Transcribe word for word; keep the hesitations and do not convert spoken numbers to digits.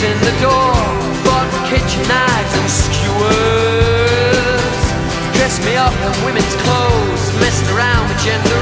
kids in the door bought kitchen knives and skewers, dressed me up in women's clothes, messed around with gender